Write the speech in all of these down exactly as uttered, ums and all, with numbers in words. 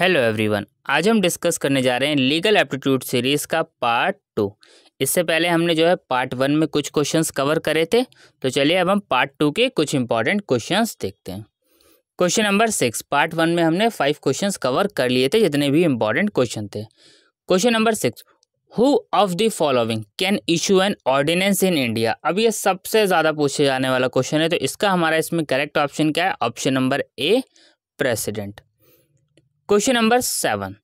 Hello everyone, आज हम discuss करने जा रहे हैं लीगल एप्टीट्यूड सीरीज़ का पार्ट टू। इससे पहले हमने जो है पार्ट वन में कुछ क्वेश्चंस कवर करे थे, तो चलिए अब हम पार्ट टू के कुछ इंपॉर्टेंट क्वेश्चंस देखते हैं। Question number six, part one में हमने फाइव क्वेश्चंस कवर कर लिए थे जितने भी इंपॉर्टेंट क्वेश्चन थे। Question number six, who of the following can issue an ordinance in India. अब ये सबसे ज़्यादा पूछे जाने वाला क्वेश्चन है, तो इसका हमारा इसमें करेक्ट ऑप्शन क्या है? Option number A, president. Question number seven,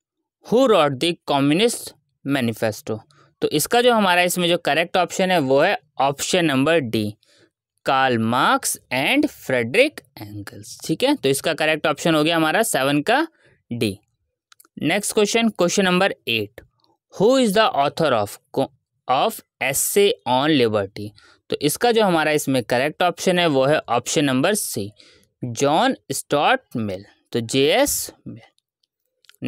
who wrote the communist manifesto. तो इसका जो हमारा इसमें जो करेक्ट ऑप्शन है वो है option number D, Karl Marx and Frederick Engels. ठीक है, तो इसका करेक्ट ऑप्शन हो गया हमारा सेवन का D. Next question, question number eight, who is the author of of essay on liberty. तो इसका जो हमारा इसमें करेक्ट ऑप्शन है वो है option number C, John Stuart Mill, तो J S Mill.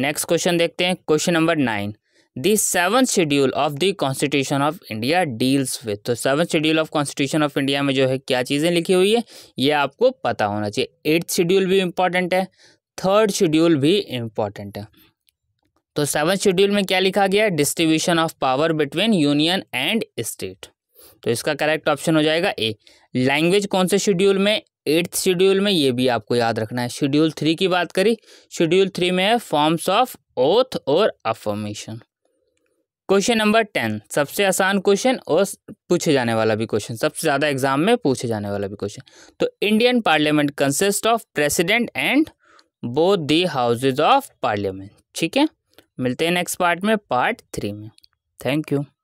Next question देखते हैं, question number nine, the seventh schedule of the constitution of India deals with. तो seventh schedule of constitution of India में जो है क्या चीज़ें लिखी हुई है ये आपको पता होना चाहिए। एट्थ शेड्यूल भी इम्पॉर्टेंट है, थर्ड शेड्यूल भी इम्पॉर्टेंट है। तो सेवंथ शेड्यूल में क्या लिखा गया? Distribution of power between union and state. तो इसका करेक्ट ऑप्शन हो जाएगा ए। लैंग्वेज कौन से शेड्यूल में? एट्थ शेड्यूल में। ये भी आपको याद रखना है। शेड्यूल थ्री की बात करी, शेड्यूल थ्री में है फॉर्म्स ऑफ ओथ और अफर्मेशन। क्वेश्चन नंबर टेन, सबसे आसान क्वेश्चन और पूछे जाने वाला भी क्वेश्चन, सबसे ज़्यादा एग्जाम में पूछे जाने वाला भी क्वेश्चन। तो Indian parliament consist of president and both the houses of parliament. ठीक है, मिलते हैं नेक्स्ट पार्ट में, पार्ट थ्री में। Thank you.